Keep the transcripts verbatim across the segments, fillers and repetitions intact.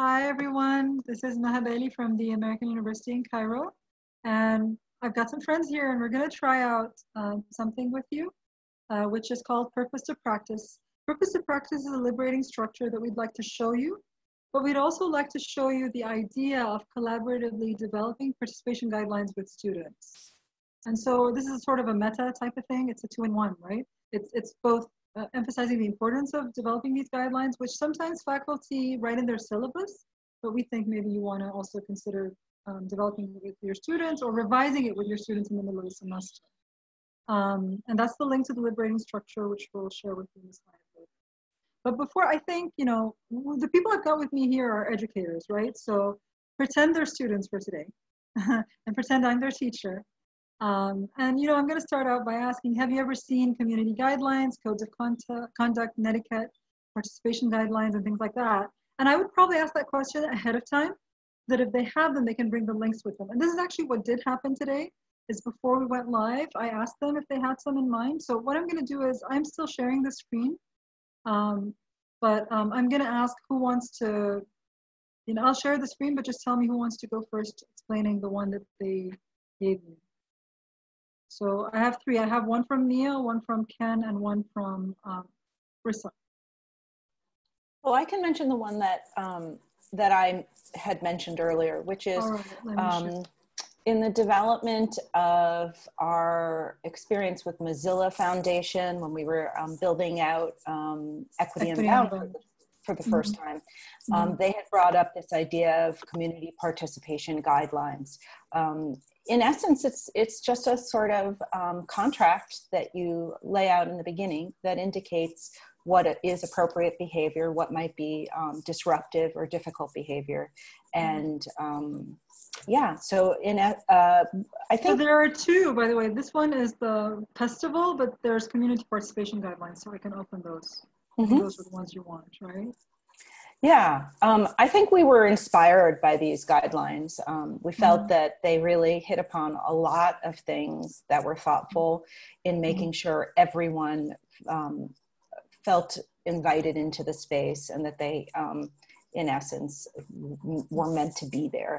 Hi everyone, this is Maha Bali from the American University in Cairo, and I've got some friends here and we're going to try out uh, something with you, uh, which is called Purpose to Practice. Purpose to Practice is a liberating structure that we'd like to show you, but we'd also like to show you the idea of collaboratively developing participation guidelines with students. And so this is sort of a meta type of thing. It's a two-in-one, right? It's, it's both Uh, emphasizing the importance of developing these guidelines, which sometimes faculty write in their syllabus, but we think maybe you want to also consider um, developing it with your students or revising it with your students in the middle of the semester. Um, and that's the link to the liberating structure, which we'll share with you in the slide later. But before, I think, you know, the people I've got with me here are educators, right? So pretend they're students for today and pretend I'm their teacher. Um, and, you know, I'm going to start out by asking, have you ever seen community guidelines, codes of conduct, and etiquette, participation guidelines, and things like that? And I would probably ask that question ahead of time, that if they have them, they can bring the links with them. And this is actually what did happen today, is before we went live, I asked them if they had some in mind. So what I'm going to do is, I'm still sharing the screen, um, but um, I'm going to ask who wants to, you know, I'll share the screen, but just tell me who wants to go first, explaining the one that they gave me. So I have three. I have one from Mia, one from Ken, and one from um, Rissa. Well, I can mention the one that um, that I had mentioned earlier, which is right, um, in the development of our experience with Mozilla Foundation when we were um, building out um, Equity Unbound for, for the first mm-hmm. time. Um, mm-hmm. They had brought up this idea of community participation guidelines. Um, In essence, it's, it's just a sort of um, contract that you lay out in the beginning that indicates what is appropriate behavior, what might be um, disruptive or difficult behavior. And um, yeah, so in a, uh, I think- so there are two, by the way. This one is the festival, but there's community participation guidelines, so I can open those. Mm-hmm. Those are the ones you want, right? Yeah, um, I think we were inspired by these guidelines. Um, we felt mm-hmm. that they really hit upon a lot of things that were thoughtful in making mm-hmm. sure everyone um, felt invited into the space and that they, um, in essence, were meant to be there.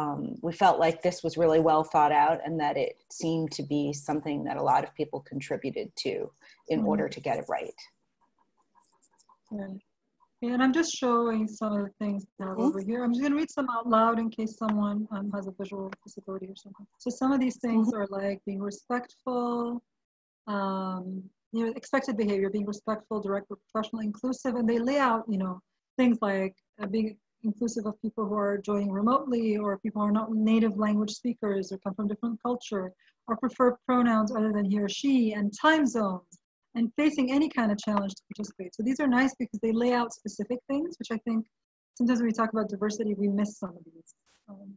Um, we felt like this was really well thought out and that it seemed to be something that a lot of people contributed to in mm-hmm. order to get it right. Yeah. Yeah, and I'm just showing some of the things now mm-hmm. over here. I'm just going to read some out loud in case someone um, has a visual disability or something. So some of these things mm-hmm. are like being respectful, um, you know, expected behavior, being respectful, direct, professional, inclusive, and they lay out, you know, things like uh, being inclusive of people who are joining remotely or people who are not native language speakers or come from different culture or prefer pronouns other than he or she and time zones. And facing any kind of challenge to participate. So these are nice because they lay out specific things, which I think sometimes when we talk about diversity, we miss some of these. Um,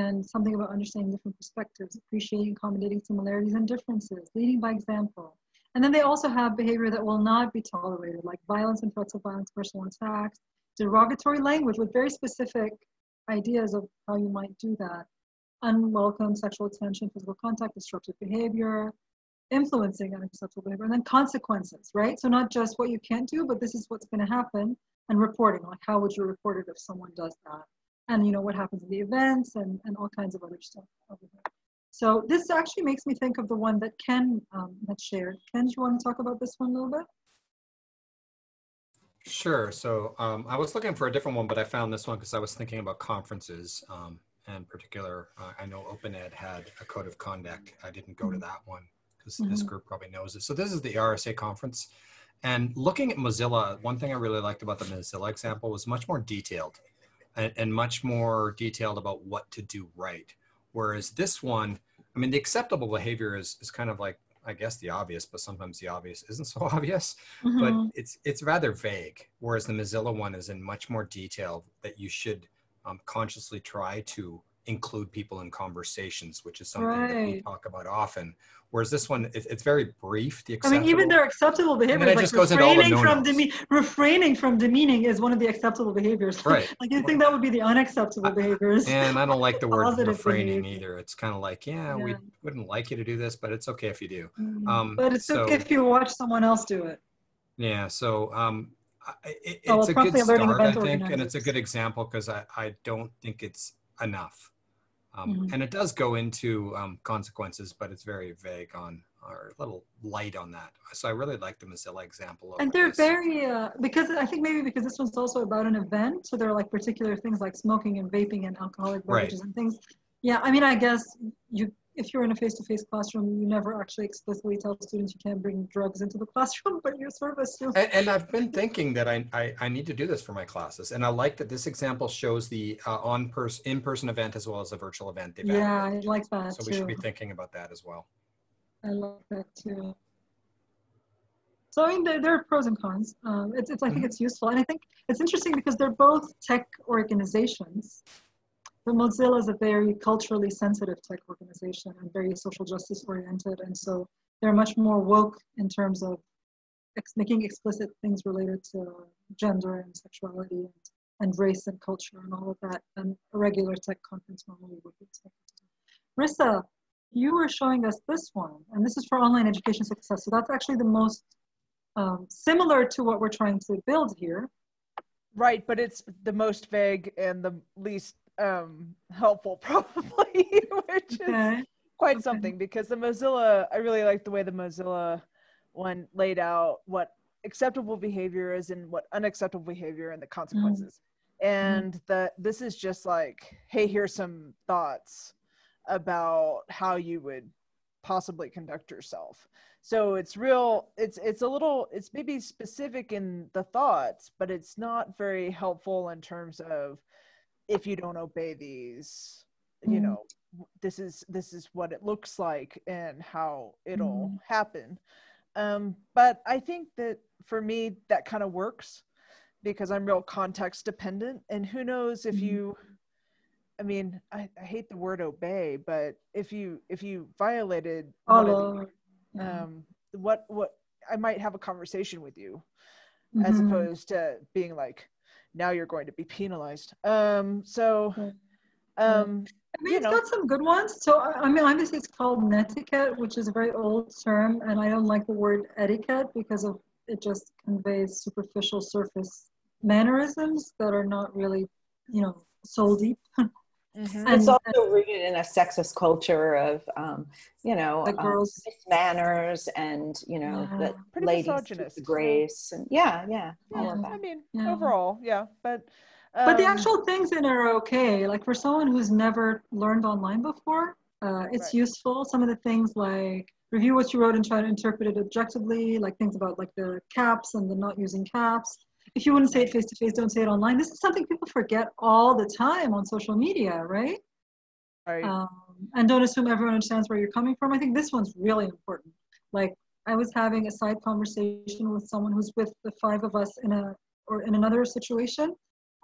and something about understanding different perspectives, appreciating, accommodating similarities and differences, leading by example. And then they also have behavior that will not be tolerated, like violence and threats of violence, personal attacks, derogatory language with very specific ideas of how you might do that, unwelcome sexual attention, physical contact, destructive behavior, influencing unacceptable behavior, and then consequences, right? So not just what you can't do, but this is what's going to happen, and reporting, like how would you report it if someone does that? And you know, what happens in the events and, and all kinds of other stuff over there. So this actually makes me think of the one that Ken um, had shared. Ken, do you want to talk about this one a little bit? Sure, so um, I was looking for a different one, but I found this one because I was thinking about conferences. Um, and in particular, uh, I know OpenEd had a code of conduct. I didn't go to that one. Mm-hmm. This group probably knows it. So this is the R S A conference. And looking at Mozilla, one thing I really liked about the Mozilla example was much more detailed and, and much more detailed about what to do right. Whereas this one, I mean, the acceptable behavior is, is kind of like, I guess the obvious, but sometimes the obvious isn't so obvious, mm-hmm. but it's, it's rather vague. Whereas the Mozilla one is in much more detail that you should um, consciously try to include people in conversations, which is something right. that we talk about often. Whereas this one, it, it's very brief. The acceptable, I mean, even their acceptable behavior, like just refraining, goes from refraining from demeaning is one of the acceptable behaviors. Right. Like you think that would be the unacceptable I, behaviors. And I don't like the word refraining behavior. Either. It's kind of like, yeah, yeah, we wouldn't like you to do this, but it's okay if you do. Mm-hmm. um, but it's so, okay if you watch someone else do it. Yeah, so um, it, well, it's, it's a good start, I think, and it's a good example because I, I don't think it's enough. Um, mm-hmm. And it does go into um, consequences, but it's very vague on, or a little light on that. So I really like the Mozilla example. And they're this. very, uh, because I think maybe because this one's also about an event. So there are like particular things like smoking and vaping and alcoholic beverages right. and things. Yeah, I mean, I guess you, if you're in a face-to-face classroom, you never actually explicitly tell students you can't bring drugs into the classroom, but you're sort of assuming. And, and I've been thinking that I, I, I need to do this for my classes. And I like that this example shows the uh, on pers in-person event as well as a virtual event. They've yeah, I like that So too. We should be thinking about that as well. I love that too. So I mean, there, there are pros and cons. Um, it's, it's, I think mm-hmm. it's useful. And I think it's interesting because they're both tech organizations. But Mozilla is a very culturally sensitive tech organization and very social justice oriented. And so they're much more woke in terms of ex making explicit things related to gender and sexuality and, and race and culture and all of that than a regular tech conference normally would be expected. Rissa, you were showing us this one, and this is for online education success. So that's actually the most um, similar to what we're trying to build here. Right, but it's the most vague and the least um, helpful probably, which is okay. quite okay. something, because the Mozilla, I really like the way the Mozilla one laid out what acceptable behavior is and what unacceptable behavior and the consequences. Mm. And mm. the, this is just like, hey, here's some thoughts about how you would possibly conduct yourself. So it's real, it's, it's a little, it's maybe specific in the thoughts, but it's not very helpful in terms of if you don't obey these, you know, this is, this is what it looks like and how it'll mm-hmm. happen. Um, but I think that for me, that kind of works because I'm real context dependent, and who knows if mm-hmm. you, I mean, I, I hate the word obey, but if you if you violated oh, um, yeah. what what I might have a conversation with you, mm-hmm. as opposed to being like, now you're going to be penalized. Um, so, um, I mean, it's know. got some good ones. So I mean, obviously, it's called netiquette, which is a very old term, and I don't like the word etiquette because of it just conveys superficial surface mannerisms that are not really, you know, soul deep. Mm-hmm. And it's also rooted in a sexist culture of, um, you know, the girls' um, manners and, you know, yeah. the ladies' grace. And, yeah, yeah, yeah. All of that. I mean, yeah. overall, yeah. But um, but the actual things in it are okay. Like for someone who's never learned online before, uh, it's right. useful. Some of the things like review what you wrote and try to interpret it objectively, like things about like the caps and the not using caps. If you wouldn't say it face-to-face, don't say it online. This is something people forget all the time on social media, right? Right. Um, and don't assume everyone understands where you're coming from. I think this one's really important. Like, I was having a side conversation with someone who's with the five of us in a or in another situation,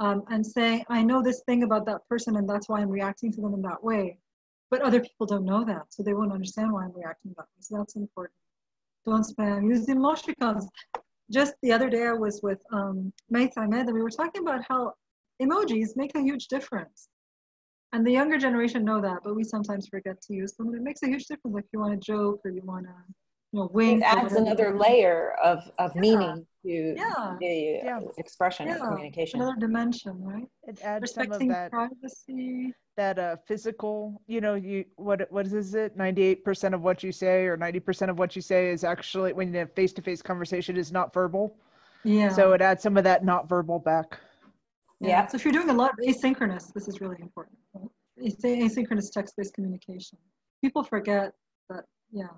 um, and saying, I know this thing about that person, and that's why I'm reacting to them in that way. But other people don't know that, so they won't understand why I'm reacting that way. So that's important. Don't spam. Use the emoticons. Just the other day I was with um, Mia Zamora, and we were talking about how emojis make a huge difference. And the younger generation know that, but we sometimes forget to use them. It makes a huge difference, like you want to joke or you want to, you know, wink. It adds another layer of, of yeah. meaning to yeah. the yeah. expression yeah. of communication. Another dimension, right? It adds Respecting some of that, privacy. That uh, physical, you know, you what what is it? ninety-eight percent of what you say or ninety percent of what you say is actually, when you have face-to-face conversation, is not verbal. Yeah. So it adds some of that not verbal back. Yeah. yeah. So if you're doing a lot of asynchronous, this is really important. Right? Asynchronous text-based communication. People forget that, yeah.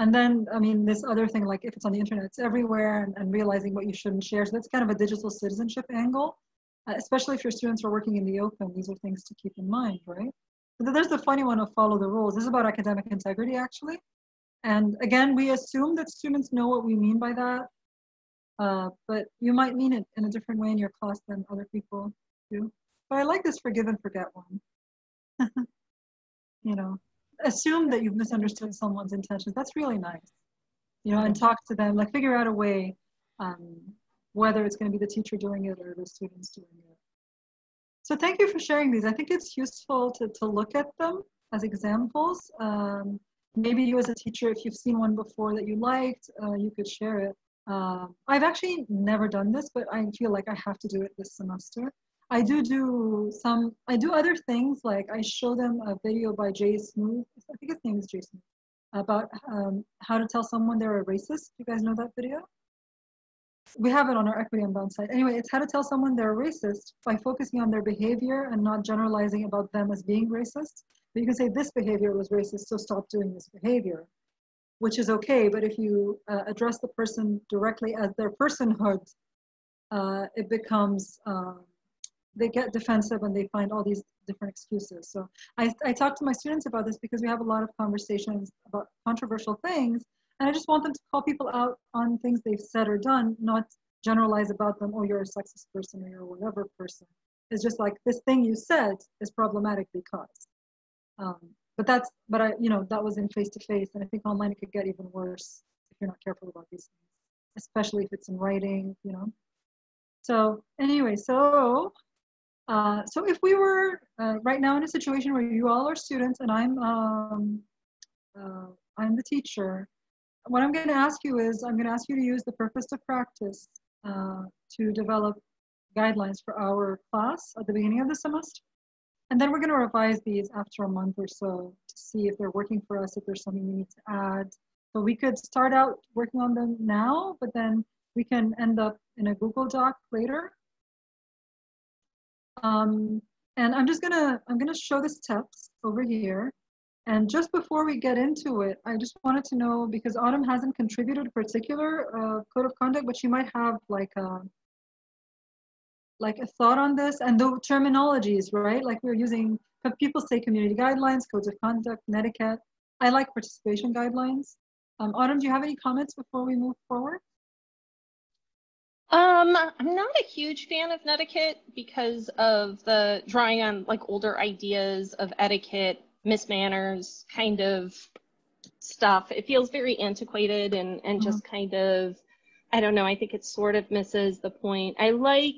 And then, I mean, this other thing, like if it's on the internet, it's everywhere, and, and realizing what you shouldn't share. So that's kind of a digital citizenship angle, uh, especially if your students are working in the open. These are things to keep in mind, right? But there's the funny one of follow the rules. This is about academic integrity, actually. And again, we assume that students know what we mean by that, uh, but you might mean it in a different way in your class than other people do. But I like this forgive and forget one, you know. Assume that you've misunderstood someone's intentions. That's really nice, you know, and talk to them, like figure out a way, um, whether it's going to be the teacher doing it or the students doing it. So thank you for sharing these. I think it's useful to, to look at them as examples. Um, maybe you as a teacher, if you've seen one before that you liked, uh, you could share it. Uh, I've actually never done this, but I feel like I have to do it this semester. I do do some, I do other things, like I show them a video by Jay Smooth, I think his name is Jay Smooth, about um, how to tell someone they're a racist. You guys know that video? We have it on our Equity Unbound site. Anyway, it's how to tell someone they're racist by focusing on their behavior and not generalizing about them as being racist. But you can say this behavior was racist, so stop doing this behavior, which is okay. But if you uh, address the person directly as their personhood, uh, it becomes, um, they get defensive and they find all these different excuses. So I, I talk to my students about this because we have a lot of conversations about controversial things. And I just want them to call people out on things they've said or done, not generalize about them, oh, you're a sexist person or you're a whatever person. It's just like, this thing you said is problematic because. Um, but that's, but I, you know, that was in face-to-face, and I think online it could get even worse if you're not careful about these things, especially if it's in writing, you know. So anyway, so, uh, so if we were uh, right now in a situation where you all are students and I'm, um, uh, I'm the teacher, what I'm going to ask you is, I'm going to ask you to use the purpose to practice uh, to develop guidelines for our class at the beginning of the semester. And then we're going to revise these after a month or so to see if they're working for us, if there's something we need to add. So we could start out working on them now, but then we can end up in a Google Doc later. Um, and I'm just going to, I'm going to show the steps over here. And just before we get into it, I just wanted to know, because Autumm hasn't contributed a particular uh, code of conduct, but she might have like a, like a thought on this and the terminologies, right? Like we're using, people say community guidelines, codes of conduct, and etiquette. I like participation guidelines. Um, Autumm, do you have any comments before we move forward? Um, I'm not a huge fan of netiquette because of the drawing on like older ideas of etiquette, mismanners kind of stuff. It feels very antiquated and, and mm-hmm. just kind of, I don't know, I think it sort of misses the point. I like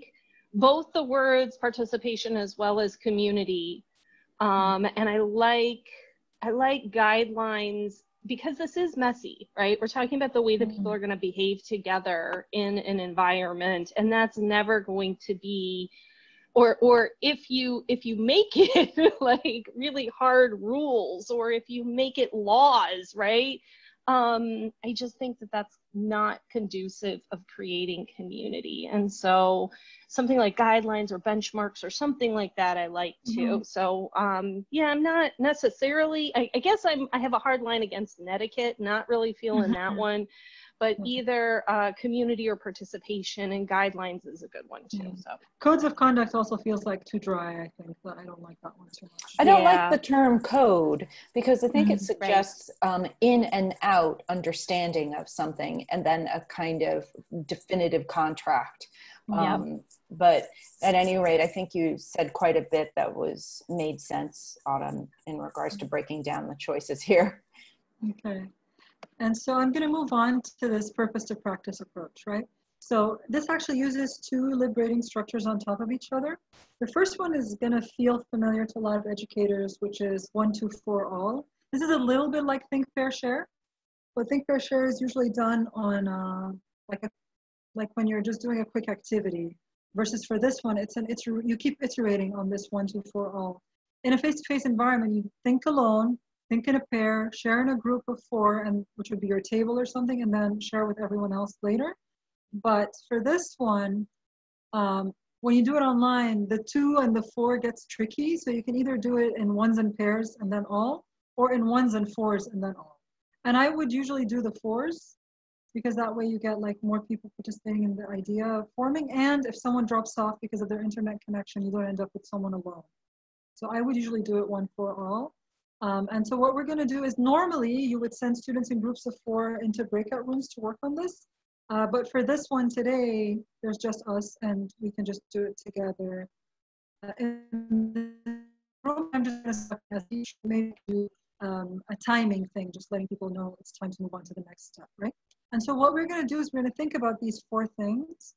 both the words participation as well as community. Um, and I like, I like guidelines because this is messy, right? We're talking about the way that mm-hmm. people are going to behave together in an environment, and that's never going to be Or, or if you if you make it like really hard rules, or if you make it laws, right? Um, I just think that that's not conducive of creating community. And so something like guidelines or benchmarks or something like that, I like too. Mm-hmm. So um, yeah, I'm not necessarily, I, I guess I'm, I have a hard line against netiquette, not really feeling that one, but either uh, community or participation and guidelines is a good one too. Mm-hmm. So codes of conduct also feels like too dry, I think, but I don't like that one too much. I don't yeah. like the term code because I think mm-hmm. it suggests right. um, in and out understanding of something and then a kind of definitive contract. Um, yep. But at any rate, I think you said quite a bit that was made sense, Autumm, in regards to breaking down the choices here. Okay. And so I'm going to move on to this purpose to practice approach, right? So this actually uses two liberating structures on top of each other. The first one is going to feel familiar to a lot of educators, which is one, two, four, all. This is a little bit like Think, Pair, Share, but Think, Pair, Share is usually done on uh, like a, like when you're just doing a quick activity. Versus for this one, it's an it's you keep iterating on this one, two, four, all. In a face-to-face environment, you think alone. Think in a pair, share in a group of four, and which would be your table or something, and then share with everyone else later. But for this one, um, when you do it online, the two and the four gets tricky. So you can either do it in ones and pairs and then all, or in ones and fours and then all. And I would usually do the fours because that way you get like more people participating in the idea of forming. And if someone drops off because of their internet connection, you don't end up with someone alone. So I would usually do it one for all. Um, and so what we're going to do is normally you would send students in groups of four into breakout rooms to work on this. Uh, but for this one today, there's just us and we can just do it together. Uh, in the room, I'm just going to suggest each may do um, a timing thing, just letting people know it's time to move on to the next step, right? And so what we're going to do is we're going to think about these four things.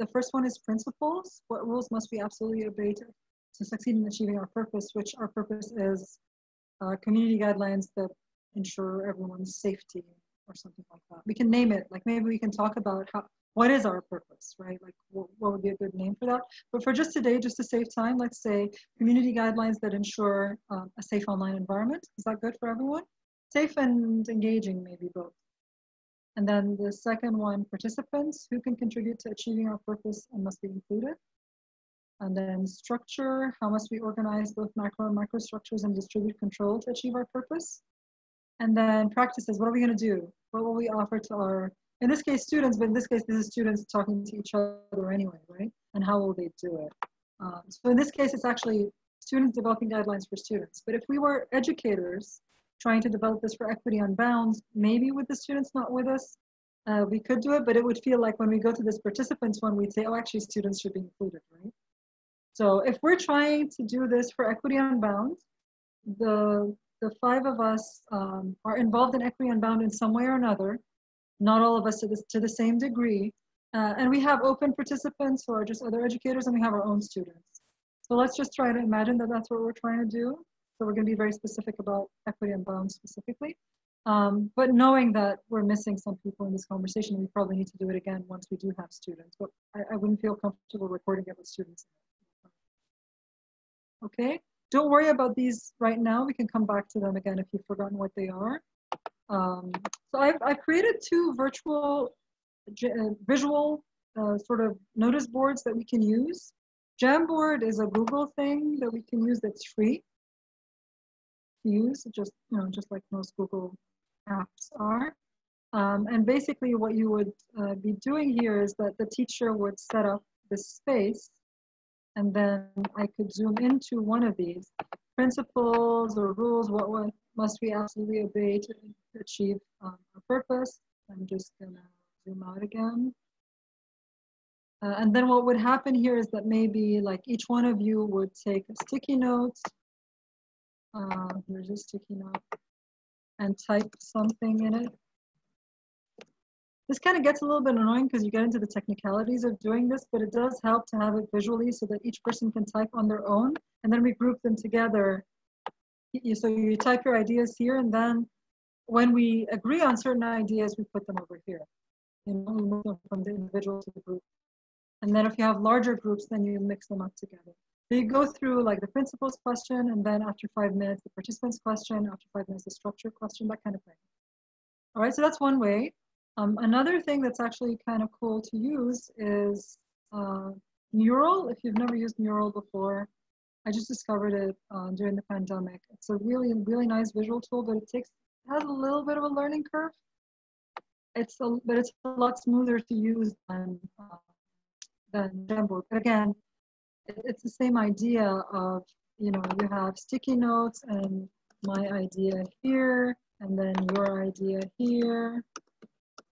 The first one is principles. What rules must we absolutely obey to, to succeed in achieving our purpose, which our purpose is Uh, community guidelines that ensure everyone's safety or something like that. We can name it, like maybe we can talk about how, what is our purpose, right? Like what, what would be a good name for that? But for just today, just to save time, let's say community guidelines that ensure um, a safe online environment. Is that good for everyone? Safe and engaging, maybe both. And then the second one, participants who can contribute to achieving our purpose and must be included. And then structure, how must we organize both macro and micro structures and distribute control to achieve our purpose? And then practices, what are we gonna do? What will we offer to our, in this case, students, but in this case, this is students talking to each other anyway, right? And how will they do it? Um, so in this case, it's actually students developing guidelines for students. But if we were educators trying to develop this for Equity Unbound, maybe with the students not with us, uh, we could do it, but it would feel like when we go to this participants one, we'd say, oh, actually students should be included, right? So if we're trying to do this for Equity Unbound, the, the five of us um, are involved in Equity Unbound in some way or another, not all of us to the, to the same degree. Uh, and we have open participants who are just other educators, and we have our own students. So let's just try to imagine that that's what we're trying to do. So we're gonna be very specific about Equity Unbound specifically. Um, but knowing that we're missing some people in this conversation, we probably need to do it again once we do have students. But I, I wouldn't feel comfortable recording it with students. Okay, don't worry about these right now. We can come back to them again if you've forgotten what they are. Um, so I've, I've created two virtual, uh, visual uh, sort of notice boards that we can use. Jamboard is a Google thing that we can use that's free to use, just, you know, just like most Google apps are. Um, and basically what you would uh, be doing here is that the teacher would set up this space, and then I could zoom into one of these principles or rules. What, what must we absolutely obey to achieve um, our purpose? I'm just going to zoom out again. Uh, and then what would happen here is that maybe like each one of you would take a sticky note. Uh, here's a sticky note and type something in it. This kind of gets a little bit annoying because you get into the technicalities of doing this, but it does help to have it visually so that each person can type on their own, and then we group them together. So you type your ideas here, and then when we agree on certain ideas, we put them over here. You know, we move them from the individual to the group. And then if you have larger groups, then you mix them up together. So you go through like the principles question, and then after five minutes, the participants question, after five minutes, the structure question, that kind of thing. All right, so that's one way. Um, another thing that's actually kind of cool to use is uh, Mural. If you've never used Mural before, I just discovered it uh, during the pandemic. It's a really, really nice visual tool, but it takes has a little bit of a learning curve. It's a, but it's a lot smoother to use than uh, than Jamboard. But again, it, it's the same idea of, you know, you have sticky notes and my idea here, and then your idea here.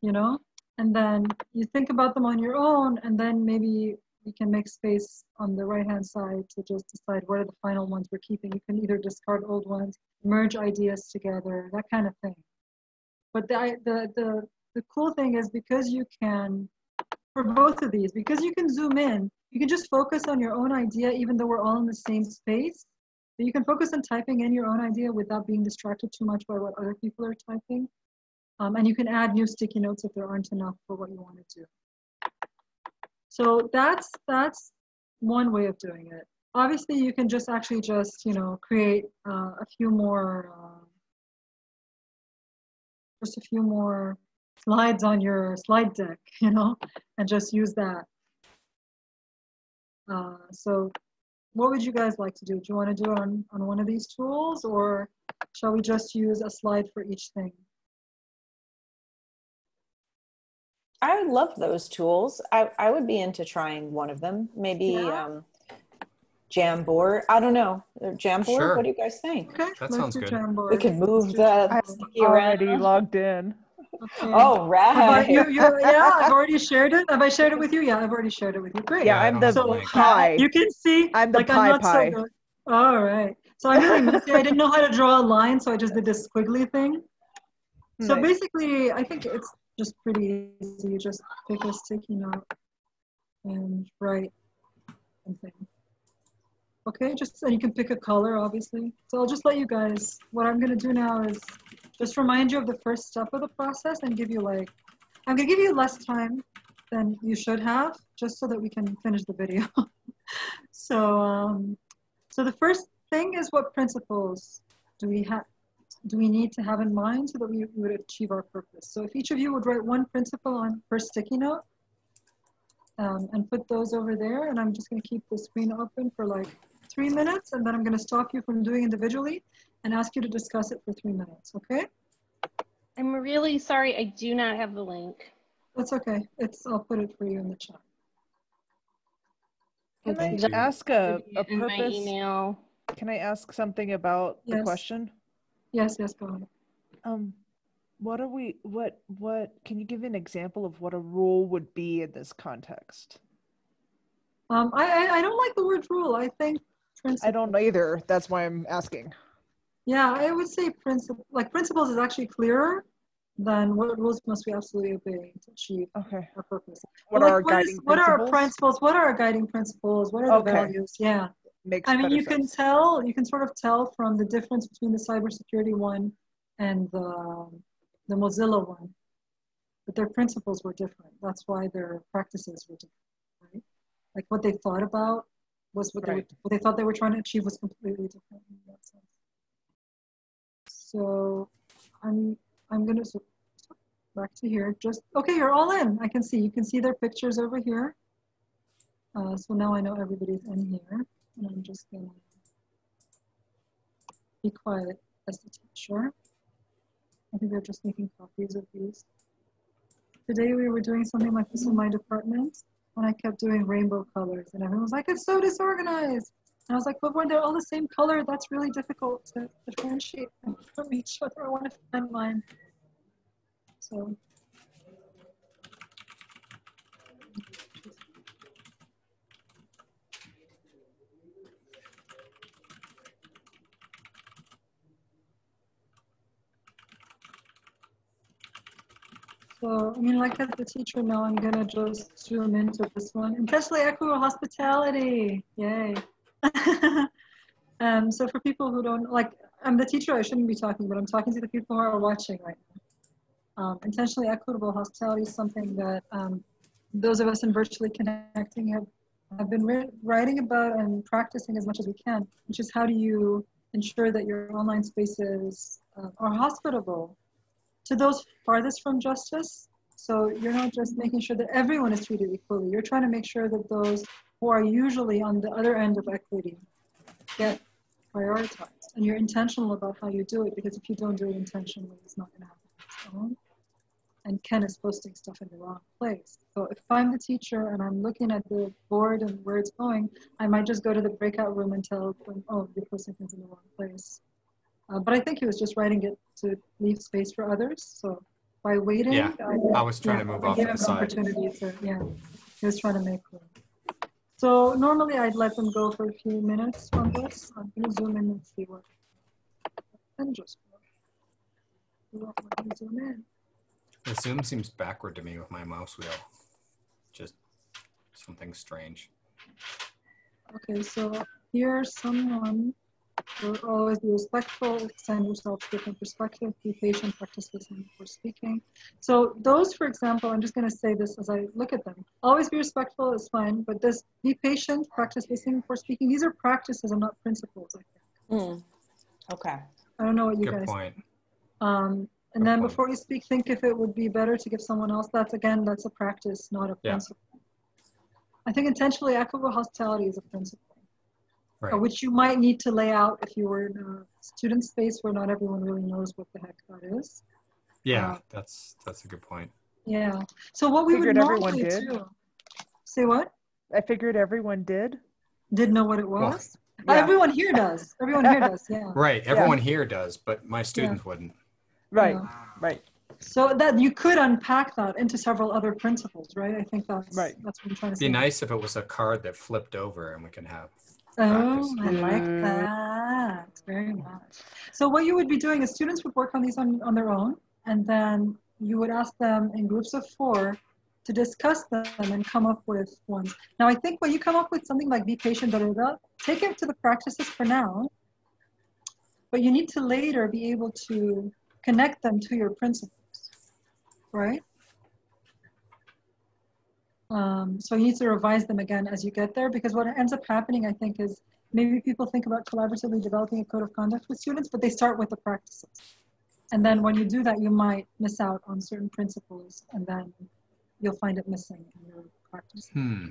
You know, and then you think about them on your own, and then maybe we can make space on the right-hand side to just decide what are the final ones we're keeping. You can either discard old ones, merge ideas together, that kind of thing. But the the the, the cool thing is, because you can, for both of these, because you can zoom in, you can just focus on your own idea, even though we're all in the same space. But you can focus on typing in your own idea without being distracted too much by what other people are typing. Um, and you can add new sticky notes if there aren't enough for what you want to do. So that's that's one way of doing it. Obviously, you can just actually just, you know, create uh, a few more, uh, just a few more slides on your slide deck, you know, and just use that. Uh, so what would you guys like to do? Do you want to do it on, on one of these tools, or shall we just use a slide for each thing? I love those tools. I, I would be into trying one of them. Maybe yeah. um, Jamboard. I don't know. Jamboard? Sure. What do you guys think? Okay. That Let's sounds good. Jamboard. We can move the I'm sticky already around. Logged in. Okay. Oh, right. You, you, yeah, I've already shared it. Have I shared it with you? Yeah, I've already shared it with you. Great. Yeah, yeah I'm the so pie. You can see. I'm the like, pie I'm pie. So all right. So I'm really messy. I didn't know how to draw a line, so I just did this squiggly thing. So nice. Basically, I think it's just pretty easy. You just pick a sticky note and write something. Okay, just so you can pick a color, obviously. So I'll just let you guys, what I'm gonna do now is just remind you of the first step of the process and give you like, I'm gonna give you less time than you should have, just so that we can finish the video. So, um, so the first thing is, what principles do we have, do we need to have in mind so that we would achieve our purpose? So if each of you would write one principle on her sticky note, um, and put those over there, and I'm just gonna keep the screen open for like three minutes, and then I'm gonna stop you from doing individually and ask you to discuss it for three minutes, okay? I'm really sorry, I do not have the link. That's okay, it's, I'll put it for you in the chat. Can I ask a, a purpose? Email. Can I ask something about yes. the question? Yes, yes, go on. Um, what are we, what, what, can you give an example of what a rule would be in this context? Um, I, I, I don't like the word rule, I think principle. I don't either, that's why I'm asking. Yeah, I would say principle, like principles is actually clearer than what rules must we absolutely obey to achieve okay. our purpose. What like, are our what guiding is, principles? What are our principles? What are our guiding principles? What are the okay. values? Yeah. Makes I mean, you sense. can tell, you can sort of tell from the difference between the cybersecurity one and the, the Mozilla one, but their principles were different. That's why their practices were different, right? Like what they thought about was what, right. they, what they thought they were trying to achieve was completely different in that sense. So I'm, I'm gonna so back to here. Just, okay, you're all in. I can see, you can see their pictures over here. Uh, so now I know everybody's in here. And I'm just gonna be quiet as the teacher. I think they're just making copies of these. Today we were doing something like this in my department when I kept doing rainbow colors and everyone was like, it's so disorganized. And I was like, but when they're all the same color, that's really difficult to differentiate them from each other. I want to find mine. So. So, I mean, like as the teacher now, I'm gonna just zoom into this one. Intentionally equitable hospitality, yay. um, so for people who don't, like, I'm the teacher, I shouldn't be talking, but I'm talking to the people who are watching right now. Um, intentionally equitable hospitality is something that um, those of us in Virtually Connecting have, have been writing about and practicing as much as we can, which is how do you ensure that your online spaces uh, are hospitable to those farthest from justice. So you're not just making sure that everyone is treated equally, you're trying to make sure that those who are usually on the other end of equity get prioritized. And you're intentional about how you do it, because if you don't do it intentionally, it's not gonna happen on its own. And Ken is posting stuff in the wrong place. So if I'm the teacher and I'm looking at the board and where it's going, I might just go to the breakout room and tell them, oh, you're posting things in the wrong place. Uh, but I think he was just writing it to leave space for others. So by waiting, yeah, I, I was trying yeah, to move I off to the side. Opportunity to, yeah, he was trying to make room. So normally I'd let them go for a few minutes on this. I'm gonna zoom in and see what. And just zoom in. The zoom seems backward to me with my mouse wheel. Just something strange. Okay, so here someone will always be respectful, extend yourself to different perspectives, be patient, practice listening before speaking. So those, for example, I'm just going to say this as I look at them. Always be respectful is fine, but this be patient, practice listening before speaking. These are practices and not principles, I think. Mm. Okay. I don't know what you Good guys point. think. Um, and Good then point. Before you speak, think if it would be better to give someone else. That's, again, that's a practice, not a yeah. principle. I think intentionally equitable hospitality is a principle. Right. Which you might need to lay out if you were in a student space where not everyone really knows what the heck that is. Yeah, uh, that's that's a good point. Yeah. So what we would normally do. Say what? I figured everyone did. Did know what it was. Well, yeah. uh, everyone here does. Everyone here does. Yeah. Right. Everyone yeah. here does, but my students yeah. wouldn't. Right. Yeah. Right. So that you could unpack that into several other principles, right? I think that's right. That's what I'm trying to say. It'd be nice if it was a card that flipped over and we can have. Oh, I like that very much. So what you would be doing is students would work on these on, on their own, and then you would ask them in groups of four to discuss them and come up with ones. Now, I think when you come up with something like be patient, da, da, da, take it to the practices for now, but you need to later be able to connect them to your principles, right? Um, so you need to revise them again as you get there, because what ends up happening, I think, is maybe people think about collaboratively developing a code of conduct with students, but they start with the practices. And then when you do that, you might miss out on certain principles, and then you'll find it missing in your practice. Hmm.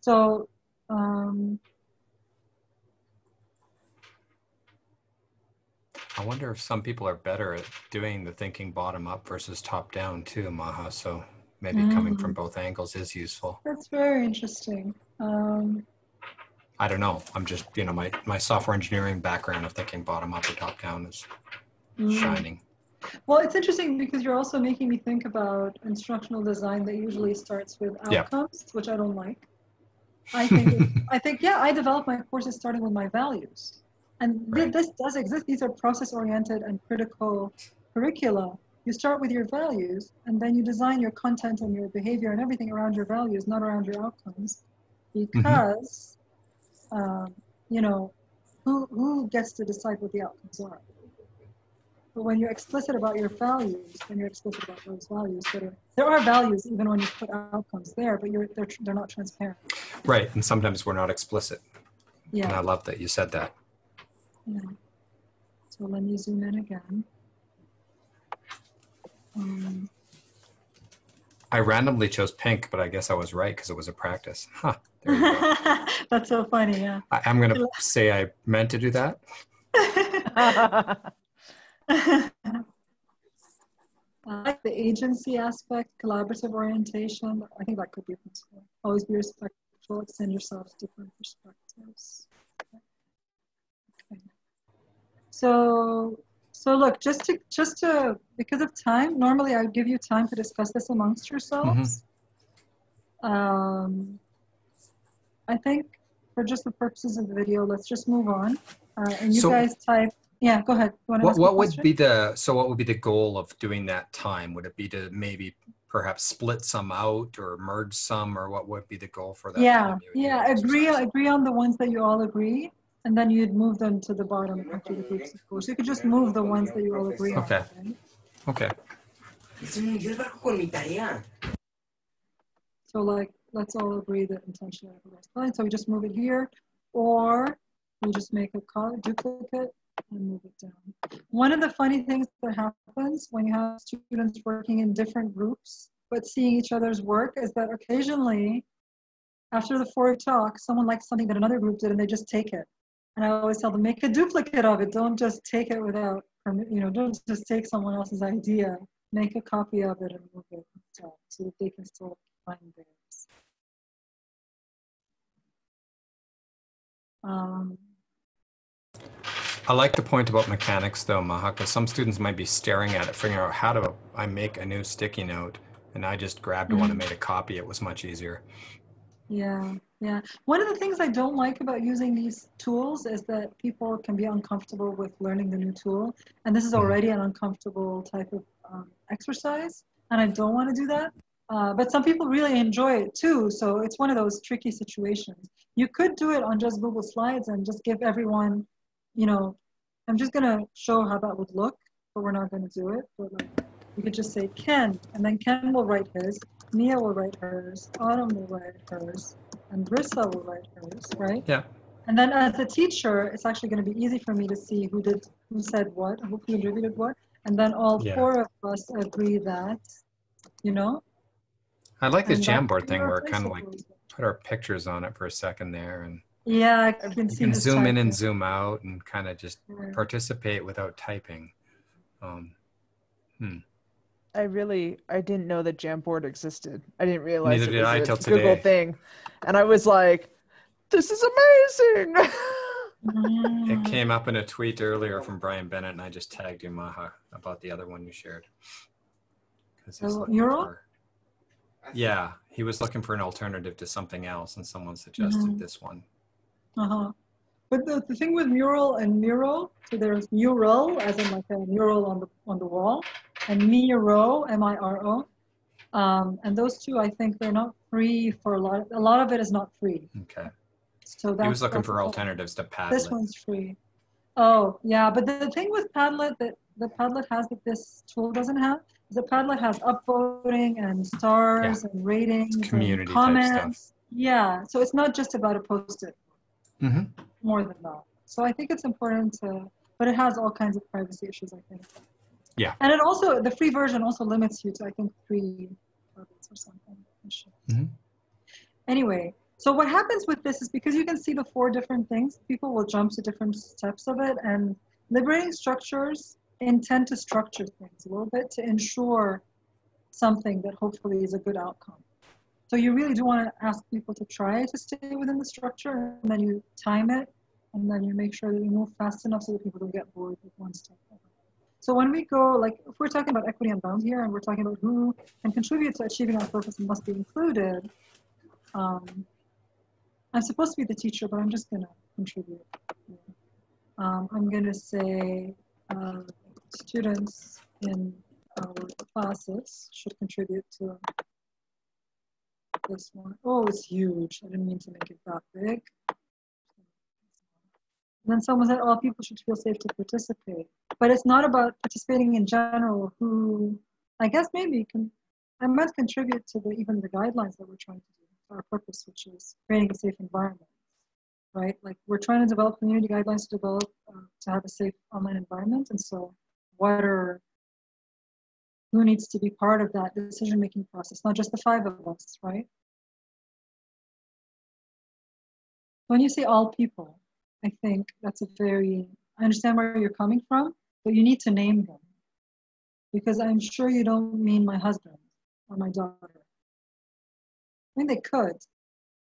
So, um, I wonder if some people are better at doing the thinking bottom up versus top down too, Maha. So maybe mm. coming from both angles is useful. That's very interesting. Um, I don't know. I'm just, you know, my, my software engineering background of thinking bottom up or top down is mm. shining. Well, it's interesting because you're also making me think about instructional design that usually starts with outcomes, yeah. which I don't like. I think, I think, yeah, I develop my courses starting with my values. And right. this does exist. These are process-oriented and critical curricula. You start with your values, and then you design your content and your behavior and everything around your values, not around your outcomes, because, mm-hmm. um, you know, who, who gets to decide what the outcomes are? But when you're explicit about your values, then you're explicit about those values. That are, there are values even when you put outcomes there, but you're, they're, they're not transparent. Right, and sometimes we're not explicit. Yeah. And I love that you said that. Yeah. So let me zoom in again. Um, I randomly chose pink, but I guess I was right because it was a practice. Huh. There you go. That's so funny, yeah. I, I'm going to say I meant to do that. I like the agency aspect, collaborative orientation. I think that could be a principle. Always be respectful, extend yourself to different perspectives. Okay. So, so look, just to, just to, because of time, normally I would give you time to discuss this amongst yourselves. Mm-hmm. um, I think for just the purposes of the video, let's just move on. Uh, and you so, guys type. Yeah, go ahead. What, what would be the, so what would be the goal of doing that time? Would it be to maybe perhaps split some out or merge some, or what would be the goal for that? Yeah, yeah, agree, agree on the ones that you all agree, and then you'd move them to the bottom after the groups, of course. You could just move the ones that you all agree on. Okay, okay. So like, let's all agree that intention is, so we just move it here, or we just make a duplicate and move it down. One of the funny things that happens when you have students working in different groups but seeing each other's work is that occasionally after the four talk, someone likes something that another group did and they just take it. And I always tell them, make a duplicate of it. Don't just take it without, you know, don't just take someone else's idea. Make a copy of it and move it down so that they can still find theirs. Um, I like the point about mechanics though, Maha, because some students might be staring at it, figuring out how do I make a new sticky note, and I just grabbed mm-hmm. one and made a copy. It was much easier. Yeah, yeah. One of the things I don't like about using these tools is that people can be uncomfortable with learning the new tool, and this is already an uncomfortable type of um, exercise, and I don't want to do that. Uh, but some people really enjoy it too, so it's one of those tricky situations. You could do it on just Google Slides and just give everyone, you know, I'm just going to show how that would look, but we're not going to do it. But like, you could just say Ken, and then Ken will write his, Mia will write hers, Autumm will write hers, and Rissa will write hers, right? Yeah. And then as a teacher, it's actually going to be easy for me to see who did, who said what, who contributed what, and then all yeah. four of us agree that, you know? I like this Jamboard thing where it kind of like put our pictures on it for a second there, and yeah, I can see. You can zoom in and zoom out and kind of just yeah. participate without typing. Um, hmm. I really, I didn't know that Jamboard existed. I didn't realize Neither it did was I a till Google today. Thing. And I was like, this is amazing. It came up in a tweet earlier from Brian Bennett, and I just tagged you, Maha, about the other one you shared. So, Mural? For, yeah, he was looking for an alternative to something else, and someone suggested mm-hmm. this one. Uh-huh. But the, the thing with Mural and Miro, so there's Mural, as in like a mural on the on the wall, and Miro, M I R O. Um, and those two, I think they're not free for a lot. Of, a lot of it is not free. Okay. So that's, he was looking for alternatives to Padlet. This one's free. Oh, yeah, but the thing with Padlet that the Padlet has that this tool doesn't have, is that Padlet has upvoting and stars yeah. and ratings, it's community and comments. Type stuff. Yeah, so it's not just about a post-it, mm-hmm. more than that. So I think it's important to, but it has all kinds of privacy issues, I think. Yeah. And it also, the free version also limits you to, I think, three topics or something. Mm-hmm. Anyway, so what happens with this is because you can see the four different things, people will jump to different steps of it, and liberating structures intend to structure things a little bit to ensure something that hopefully is a good outcome. So you really do want to ask people to try to stay within the structure, and then you time it, and then you make sure that you move fast enough so that people don't get bored with one step. So when we go, like, if we're talking about equity unbound here, and we're talking about who can contribute to achieving our purpose and must be included, um, I'm supposed to be the teacher, but I'm just going to contribute. Um, I'm going to say uh, students in our classes should contribute to this one. Oh, it's huge. I didn't mean to make it that big. And then someone said, oh, people should feel safe to participate. But it's not about participating in general, who, I guess maybe, can, I might contribute to the, even the guidelines that we're trying to do for our purpose, which is creating a safe environment, right? Like, we're trying to develop community guidelines to develop, uh, to have a safe online environment. And so what are, who needs to be part of that decision-making process, not just the five of us, right? When you say all people, I think that's a very, I understand where you're coming from, but you need to name them, because I'm sure you don't mean my husband or my daughter. I mean, they could,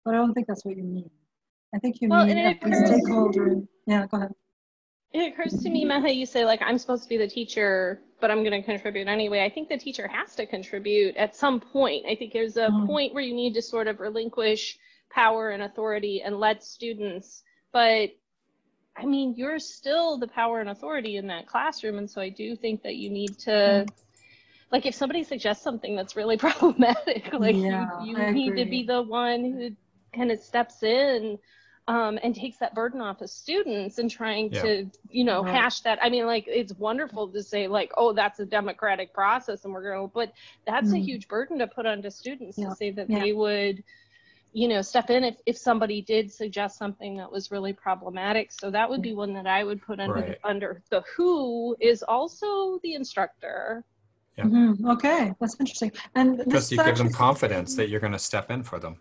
but I don't think that's what you mean. I think you well, mean a stakeholder. Yeah, go ahead. It occurs to me, Maha, you say, like, I'm supposed to be the teacher, but I'm going to contribute anyway. I think the teacher has to contribute at some point. I think there's a mm. point where you need to sort of relinquish power and authority and let students, but I mean, you're still the power and authority in that classroom. And so I do think that you need to, like, if somebody suggests something that's really problematic, like yeah, you, you need to be the one who kind of steps in um, and takes that burden off of students and trying yeah. to, you know, right. hash that. I mean, like, it's wonderful to say, like, oh, that's a democratic process and we're going to, but that's mm. a huge burden to put onto students yeah. to say that yeah. they would, you know, step in if, if somebody did suggest something that was really problematic. So that would be one that I would put under, right. the, under the who is also the instructor. Yeah. Mm-hmm. Okay, that's interesting. And because you give them confidence that you're going to step in for them.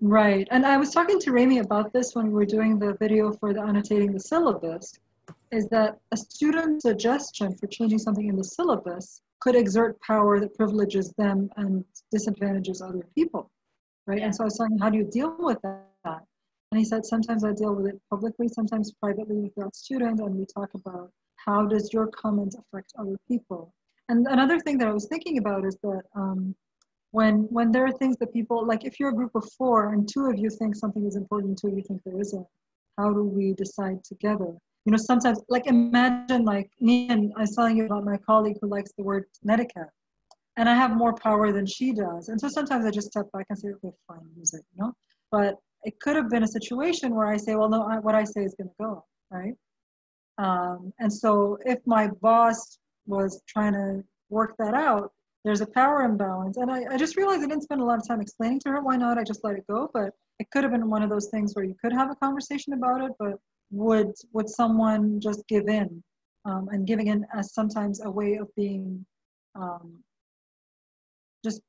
Right. And I was talking to Rami about this when we were doing the video for the annotating the syllabus, is that a student's suggestion for changing something in the syllabus could exert power that privileges them and disadvantages other people. Right. Yeah. And so I was telling him, how do you deal with that? And he said, sometimes I deal with it publicly, sometimes privately with that student, and we talk about how does your comment affect other people. And another thing that I was thinking about is that um, when when there are things that people, like if you're a group of four and two of you think something is important, two of you think there isn't, how do we decide together? You know, sometimes, like, imagine, like, me and I was telling you about my colleague who likes the word netiquette. And I have more power than she does. And so sometimes I just step back and say, okay, fine, use it, you know? But it could have been a situation where I say, well, no, I, what I say is gonna go, right? Um, and so if my boss was trying to work that out, there's a power imbalance. And I, I just realized I didn't spend a lot of time explaining to her why not, I just let it go. But it could have been one of those things where you could have a conversation about it, but would, would someone just give in? Um, and giving in as sometimes a way of being, um, just,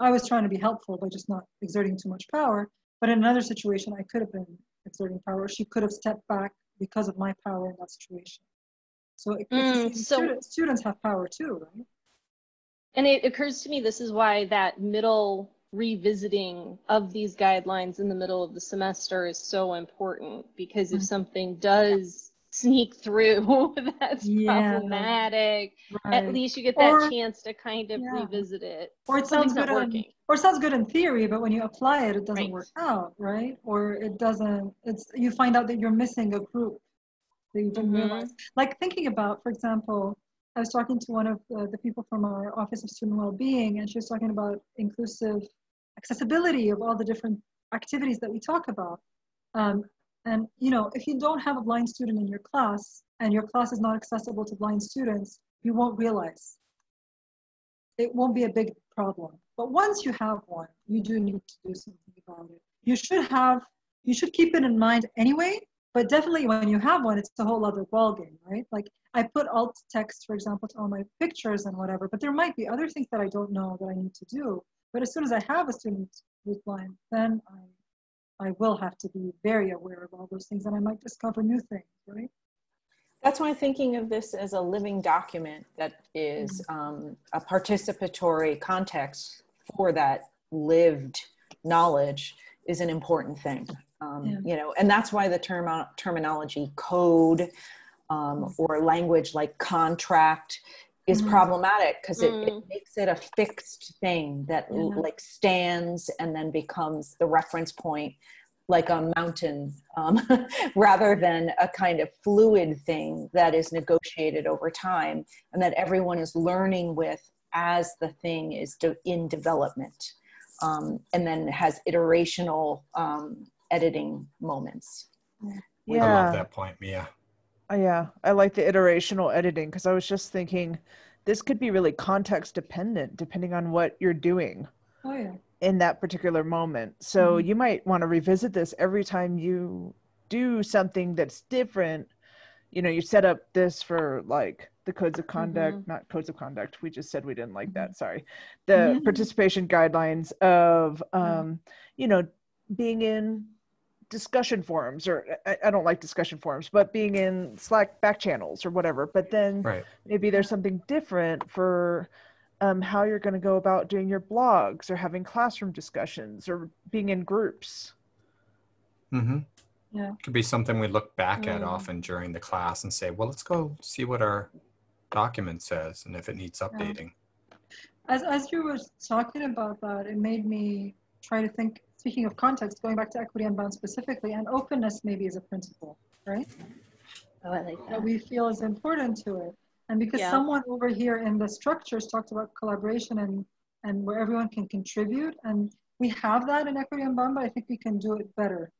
I was trying to be helpful by just not exerting too much power. But in another situation, I could have been exerting power. She could have stepped back because of my power in that situation. So, it, mm, so students, students have power too, right? And it occurs to me, this is why that middle revisiting of these guidelines in the middle of the semester is so important, because if something does sneak through that's yeah. problematic, right. at least you get that or, chance to kind of yeah. revisit it. Or it sounds good in, or it sounds good in theory, but when you apply it, it doesn't right. work out, right? Or it doesn't, it's, you find out that you're missing a group that you didn't mm-hmm. realize. Like, thinking about, for example, I was talking to one of the, the people from our Office of Student Wellbeing, and she was talking about inclusive accessibility of all the different activities that we talk about. Um, And, you know, if you don't have a blind student in your class and your class is not accessible to blind students, you won't realize. It won't be a big problem. But once you have one, you do need to do something about it. You should have, you should keep it in mind anyway, but definitely when you have one, it's a whole other ballgame, right? Like I put alt text, for example, to all my pictures and whatever, but there might be other things that I don't know that I need to do. But as soon as I have a student who's blind, then I I will have to be very aware of all those things, and I might discover new things, right? That's why thinking of this as a living document that is um, a participatory context for that lived knowledge is an important thing, um, yeah. you know, and that's why the term terminology code um, or language like contract is mm. problematic, because it, mm. it makes it a fixed thing that yeah. like stands and then becomes the reference point, like a mountain, um, rather than a kind of fluid thing that is negotiated over time and that everyone is learning with as the thing is de in development, um, and then has iterational um, editing moments. Yeah. I love that point, Mia. Oh, yeah, I like the iterational editing, because I was just thinking this could be really context dependent depending on what you're doing oh, yeah. in that particular moment. So mm-hmm. you might want to revisit this every time you do something that's different. You know, you set up this for like the codes of conduct, mm-hmm. not codes of conduct. We just said we didn't like that. Sorry. The mm-hmm. participation guidelines of, um, you know, being in discussion forums, or I, I don't like discussion forums, but being in Slack back channels or whatever. But then right. maybe there's something different for um, how you're going to go about doing your blogs or having classroom discussions or being in groups. Mm-hmm. Yeah. Could be something we look back yeah. at often during the class and say, well, let's go see what our document says and if it needs updating. Yeah. As, as you were talking about that, it made me try to think, speaking of context, going back to Equity Unbound specifically, and openness maybe is a principle, right? Oh, I like that. That we feel is important to it. And because yeah. someone over here in the structures talked about collaboration and, and where everyone can contribute, and we have that in Equity Unbound, but I think we can do it better.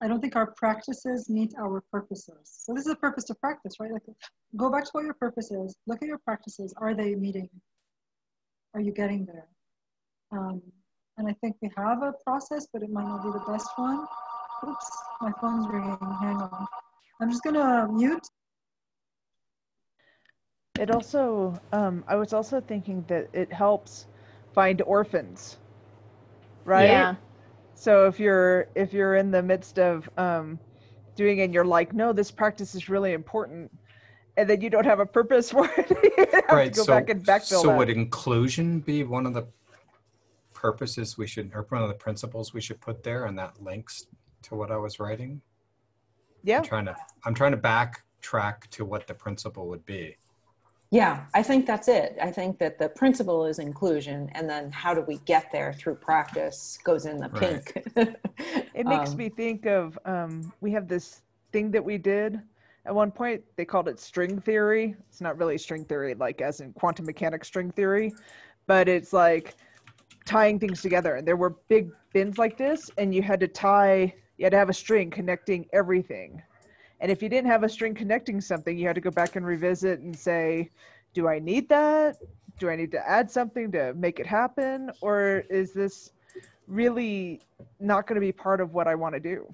I don't think our practices meet our purposes. So this is a purpose to practice, right? Like, go back to what your purpose is, look at your practices, are they meeting? Are you getting there? Um, And I think we have a process, but it might not be the best one. Oops, my phone's ringing, hang on. I'm just gonna mute. It also, um, I was also thinking that it helps find orphans, right? Yeah. So if you're, if you're in the midst of um, doing it and you're like, no, this practice is really important, and then you don't have a purpose for it, you have right. to go so, back and backfill So that. Would inclusion be one of the purposes we should, or one of the principles we should put there, and that links to what I was writing? Yeah. I'm trying to, I'm trying to backtrack to what the principle would be. Yeah, I think that's it. I think that the principle is inclusion, and then how do we get there through practice goes in the pink. Right. It makes um, me think of, um, we have this thing that we did at one point, they called it string theory. It's not really string theory, like as in quantum mechanics string theory, but it's like, tying things together, and there were big bins like this, and you had to tie, you had to have a string connecting everything. And if you didn't have a string connecting something, you had to go back and revisit and say, do I need that? Do I need to add something to make it happen? Or is this really not going to be part of what I want to do?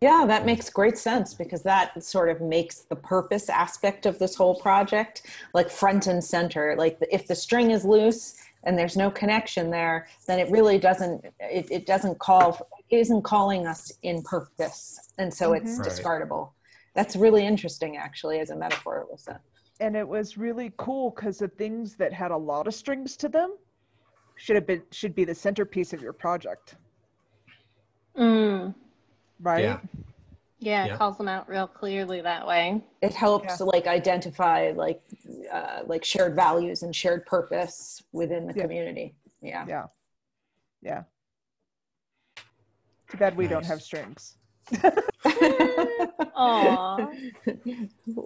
Yeah, that makes great sense, because that sort of makes the purpose aspect of this whole project like front and center. Like if the string is loose and there's no connection there, then it really doesn't, it, it doesn't call, it isn't calling us in purpose. And so mm-hmm. it's right. discardable. That's really interesting, actually, as a metaphor, Rissa. And it was really cool, because the things that had a lot of strings to them should have been, should be the centerpiece of your project. Mm. Right? Yeah. Yeah, it yeah. calls them out real clearly that way. It helps yeah. like identify like uh, like shared values and shared purpose within the yeah. community. Yeah. Yeah. Yeah. Too bad we nice. don't have strings. Aww.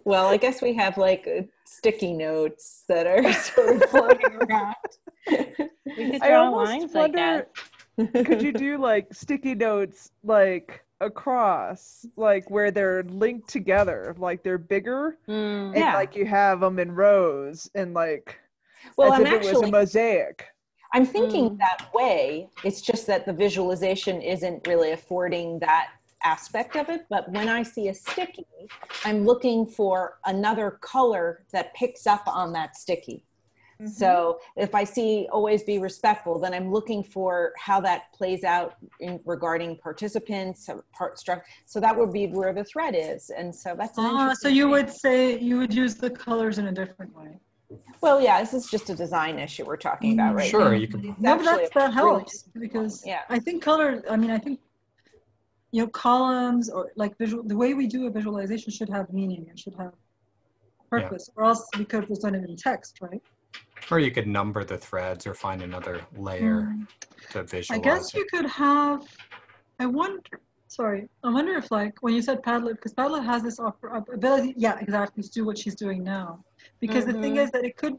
Well, I guess we have like uh, sticky notes that are sort of floating around. We could draw lines like that. Could you do like sticky notes like across, like where they're linked together, like they're bigger, mm, and yeah. like you have them in rows and like well, as I'm if actually, it was a mosaic. I'm thinking mm. that way. It's just that the visualization isn't really affording that aspect of it. But when I see a sticky, I'm looking for another color that picks up on that sticky. Mm-hmm. So if I see always be respectful, then I'm looking for how that plays out in regarding participants, part structure. So that would be where the thread is. And so that's an ah, so you thing. would say you would use the colors in a different way. Well, yeah, this is just a design issue we're talking about, right? Sure, now. you can. No, but that's, that helps really, because yeah. I think color, I mean, I think, you know, columns or like visual, the way we do a visualization should have meaning and should have purpose, yeah. or else we could present it in text, right? Or you could number the threads or find another layer mm. to visualize. I guess it. you could have, I wonder, sorry, I wonder if like when you said Padlet, because Padlet has this ability, yeah, exactly, to do what she's doing now. Because mm-hmm. the thing is that it could,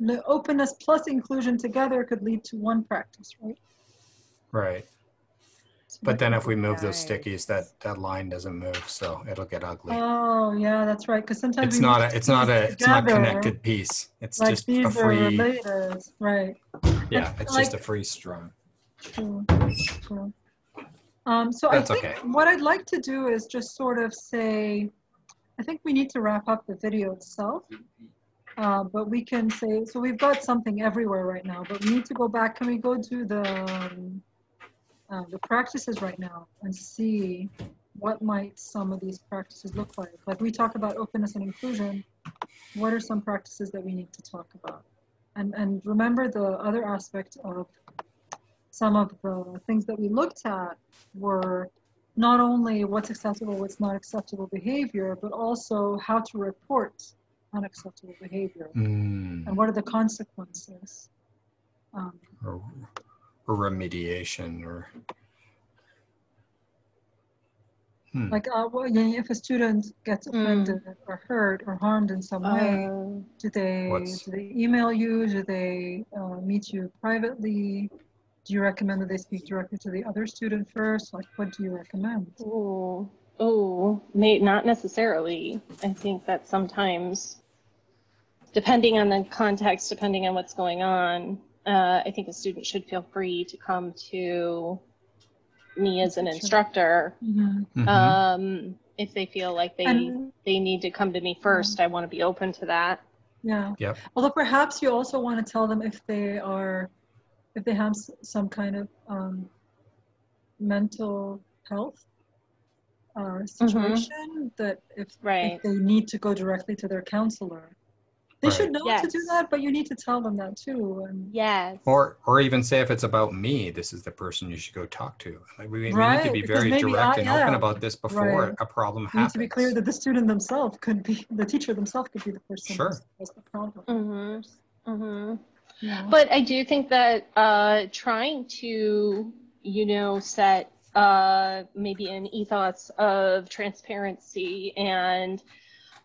the openness plus inclusion together could lead to one practice, right? Right. But then if we move nice. those stickies, that, that line doesn't move, so it'll get ugly. Oh yeah, that's right. Because sometimes it's we not a, it's not a together, it's not connected piece. It's like just these a free. Are right. Yeah, it's like, just a free strum. True. True. Um, so that's I think okay. what I'd like to do is just sort of say, I think we need to wrap up the video itself. Uh, but we can say so we've got something everywhere right now. But we need to go back. Can we go to the? Um, Uh, the practices right now and see what might some of these practices look like. Like we talk about openness and inclusion, what are some practices that we need to talk about? And, and remember the other aspect of some of the things that we looked at were not only what's acceptable, what's not acceptable behavior, but also how to report unacceptable behavior mm. and what are the consequences. Um, oh. Or remediation, or hmm. like, uh, well, yeah, if a student gets offended mm. or hurt or harmed in some uh, way, do they do they email you? Do they uh, meet you privately? Do you recommend that they speak directly to the other student first? Like, what do you recommend? Oh, oh, not necessarily. I think that sometimes, depending on the context, depending on what's going on. Uh, I think a student should feel free to come to me as an instructor. Mm-hmm. um, if they feel like they, and, they need to come to me first. Yeah. I want to be open to that. Yeah. Yep. Although perhaps you also want to tell them if they are, if they have some kind of um, mental health uh, situation, mm-hmm. that if, right. if they need to go directly to their counselor. They right. should know yes. to do that, but you need to tell them that too. And yes. Or, or even say if it's about me, this is the person you should go talk to. Like we, right. we need to be very direct I, and yeah. open about this before right. a problem happens. We need to be clear that the student themselves could be, the teacher themselves could be the person. Sure. That's the problem. Mm-hmm. Mm-hmm. Yeah. But I do think that uh, trying to, you know, set uh, maybe an ethos of transparency and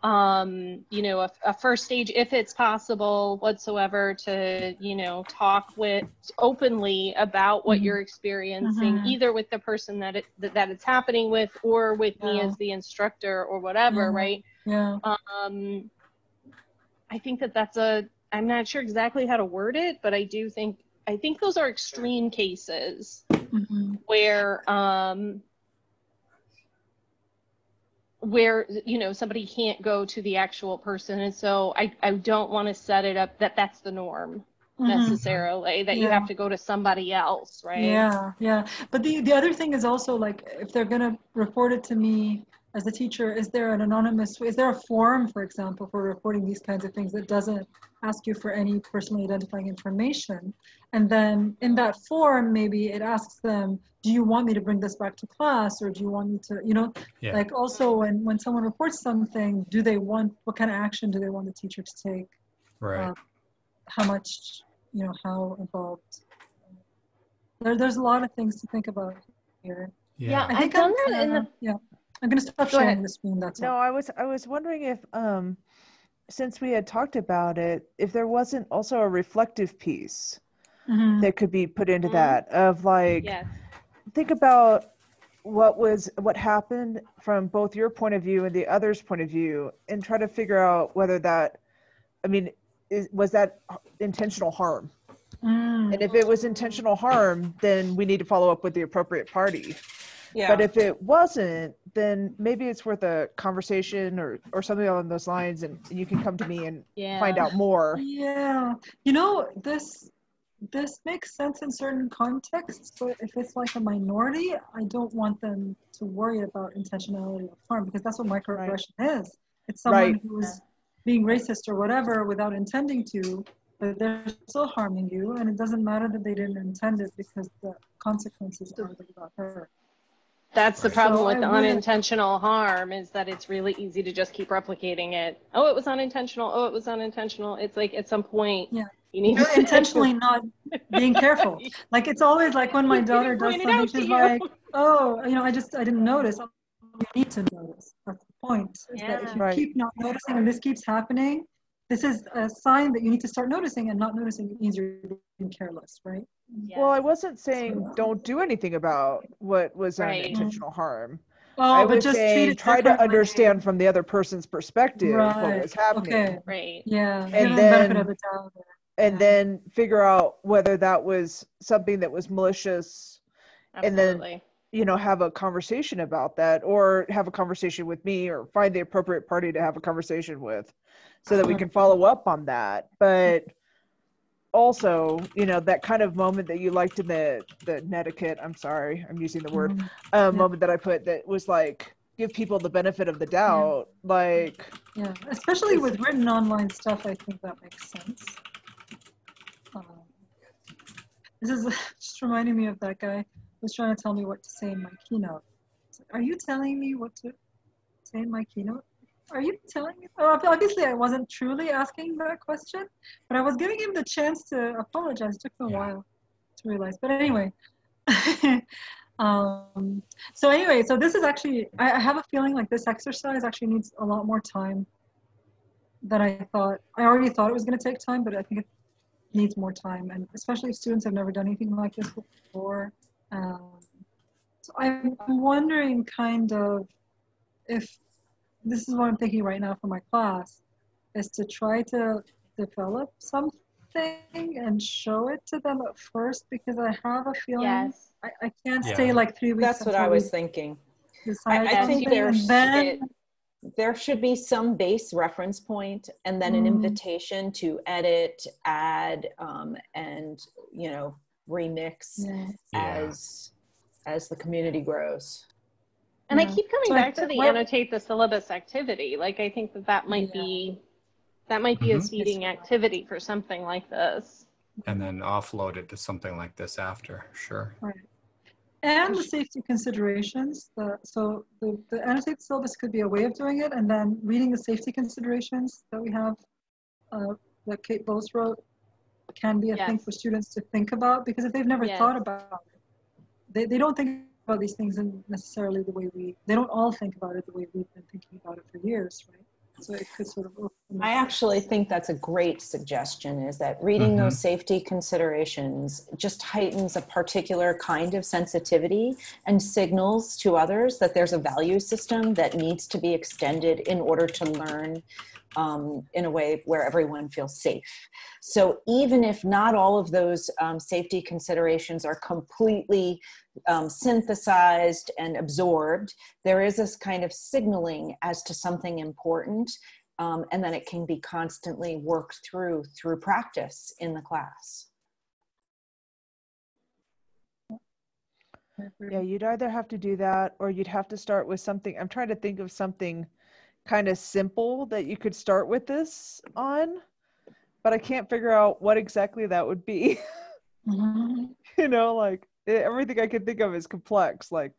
um you know a, a first stage, if it's possible whatsoever, to you know talk with openly about what mm-hmm. you're experiencing, uh-huh. either with the person that it that it's happening with or with yeah. me as the instructor or whatever. Yeah. right yeah um I think that that's a I'm not sure exactly how to word it, but I do think I think those are extreme cases mm-hmm. where um where, you know, somebody can't go to the actual person. And so I, I don't want to set it up that that's the norm mm-hmm. necessarily, that yeah. you have to go to somebody else, right? Yeah, yeah. But the, the other thing is also like, if they're going to report it to me as a teacher, is there an anonymous, is there a form, for example, for reporting these kinds of things that doesn't ask you for any personally identifying information? And then in that form, maybe it asks them, do you want me to bring this back to class? Or do you want me to, you know, yeah. like also when, when someone reports something, do they want, what kind of action do they want the teacher to take? Right. Uh, how much, you know, how involved? There, there's a lot of things to think about here. Yeah, yeah I think I've done that in the... Yeah. I'm going to stop Go sharing ahead. the screen. That's no, all. I was I was wondering if, um, since we had talked about it, if there wasn't also a reflective piece mm-hmm. that could be put into mm-hmm. that of like, yes. think about what was what happened from both your point of view and the other's point of view, and try to figure out whether that, I mean, is, was that intentional harm? Mm. And if it was intentional harm, then we need to follow up with the appropriate party. Yeah. But if it wasn't, then maybe it's worth a conversation or, or something along those lines, and, and you can come to me and yeah. find out more. Yeah. You know, this this makes sense in certain contexts, but if it's like a minority, I don't want them to worry about intentionality or harm, because that's what microaggression right. is. It's someone right. who's being racist or whatever without intending to, but they're still harming you, and it doesn't matter that they didn't intend it because the consequences are about her. That's the problem so with the unintentional harm, is that it's really easy to just keep replicating it. Oh, it was unintentional. Oh, it was unintentional. It's like at some point, yeah. you need You're to intentionally not being careful. Like it's always like when my daughter does something, she's like, oh, you know, I just, I didn't notice. You need to notice. That's the point. Is yeah. that if you right. keep not noticing and this keeps happening, this is a sign that you need to start noticing, and not noticing means you're being careless, right? Yeah. Well, I wasn't saying so, don't do anything about what was right. unintentional harm. Well, I was just saying try to understand from the other person's perspective right. what was happening. Okay. Right. Yeah. And yeah. then, the the and yeah. then figure out whether that was something that was malicious. Absolutely. And then, you know, have a conversation about that, or have a conversation with me, or find the appropriate party to have a conversation with, so that we can follow up on that. But also, you know, that kind of moment that you liked in the, the netiquette, I'm sorry, I'm using the word, uh, moment that I put, that was like, give people the benefit of the doubt. Yeah. Like, yeah, especially with written online stuff, I think that makes sense. Um, this is just reminding me of that guy was trying to tell me what to say in my keynote. Like, are you telling me what to say in my keynote? Are you telling me? Oh, obviously, I wasn't truly asking that question, but I was giving him the chance to apologize. It took him a yeah. while to realize. But anyway, um, so anyway, so this is actually, I, I have a feeling like this exercise actually needs a lot more time than I thought. I already thought it was going to take time, but I think it needs more time. And especially if students have never done anything like this before. Um, so I'm, I'm wondering kind of if this is what I'm thinking right now for my class, is to try to develop something and show it to them at first, because I have a feeling yes. I, I can't yeah. stay like three weeks. That's what I was thinking. I, I think there should, it, there should be some base reference point, and then mm. an invitation to edit, add, um, and, you know, remix yes. as yeah. as the community grows. And yeah. I keep coming so back to the well, annotate the syllabus activity. Like I think that that might yeah. be that might be mm-hmm. a seeding activity for something like this. And then offload it to something like this after, sure. Right. And the safety considerations. The, so the, the annotate syllabus could be a way of doing it, and then reading the safety considerations that we have, uh, that Kate Bowles wrote, can be a yes. thing for students to think about, because if they've never yes. thought about it, they, they don't think about these things in necessarily the way we, they don't all think about it the way we've been thinking about it for years, right? So it could sort of open I actually think that's a great suggestion, is that reading mm-hmm. those safety considerations just heightens a particular kind of sensitivity and signals to others that there's a value system that needs to be extended in order to learn Um, in a way where everyone feels safe. So even if not all of those um, safety considerations are completely um, synthesized and absorbed, there is this kind of signaling as to something important, um, and then it can be constantly worked through through practice in the class. Yeah, you'd either have to do that, or you'd have to start with something. I'm trying to think of something kind of simple that you could start with this on, but I can't figure out what exactly that would be. Mm-hmm. You know, like everything I could think of is complex, like,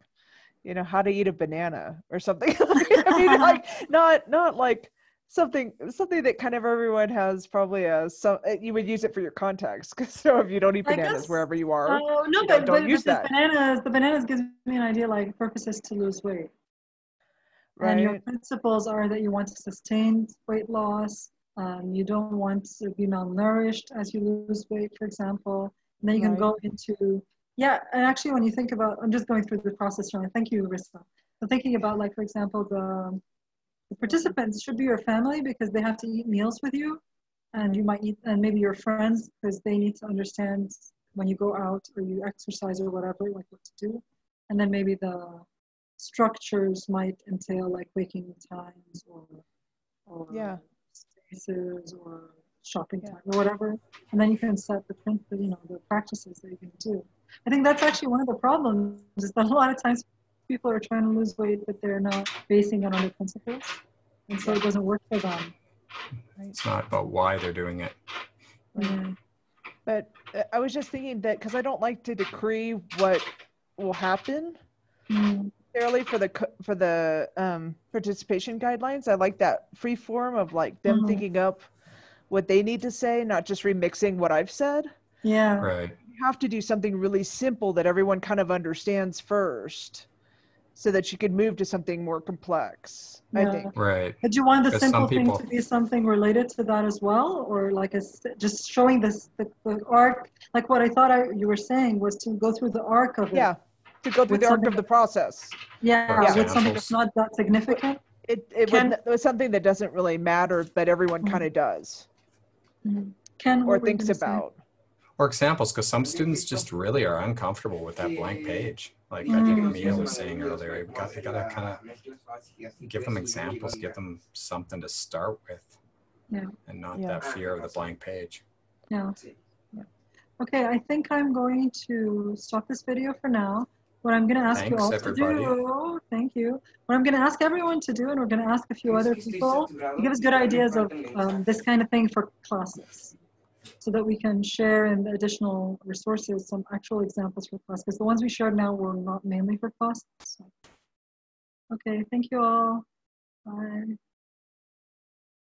you know, how to eat a banana or something. I mean, like not not like something something that kind of everyone has probably a, so you would use it for your context, because so if you don't eat bananas guess, wherever you are, uh, no, you but, don't, don't but use that. Bananas, the bananas gives me an idea, like purpose is to lose weight. Right. And your principles are that you want to sustain weight loss. Um, you don't want to be malnourished as you lose weight, for example. And then you right. can go into Yeah, and actually when you think about, I'm just going through the process now. Thank you, Rissa. So thinking about, like, for example, the, the participants should be your family because they have to eat meals with you, and you might eat, and maybe your friends because they need to understand when you go out or you exercise or whatever, like what to do. And then maybe the structures might entail like waking times or, or yeah. spaces or shopping yeah. time or whatever. And then you can set the, you know, the practices that you can do. I think that's actually one of the problems is that a lot of times people are trying to lose weight, but they're not basing it on the principles. And so it doesn't work for them. Right? It's not about why they're doing it. Yeah. But I was just thinking that, because I don't like to decree what will happen mm. fairly for the, for the um, participation guidelines. I like that free form of like them mm-hmm. thinking up what they need to say, not just remixing what I've said. Yeah. Right. Have to do something really simple that everyone kind of understands first so that you could move to something more complex. Yeah. I think. Right. Did you want the simple people... thing to be something related to that as well? Or like a, just showing this, the, the arc, like what I thought I, you were saying was to go through the arc of it. Yeah, to go through the arc of the process. Yeah, yeah. with something that's not that significant. It, it, Ken, it was something that doesn't really matter, but everyone mm-hmm. kind of does. Mm-hmm. Ken, or thinks about. Say? Or examples, because some students just really are uncomfortable with that blank page. Like mm-hmm. I think Mia was saying earlier, you gotta, gotta kind of give them examples, give them something to start with, yeah. and not yeah. that fear of the blank page. Yeah. yeah. Okay, I think I'm going to stop this video for now. What I'm going to ask Thanks, you all everybody. to do, thank you. What I'm going to ask everyone to do, and we're going to ask a few other people, to give us good ideas of um, this kind of thing for classes, so that we can share in the additional resources some actual examples for class, because the ones we shared now were not mainly for class. So. Okay, thank you all. Bye.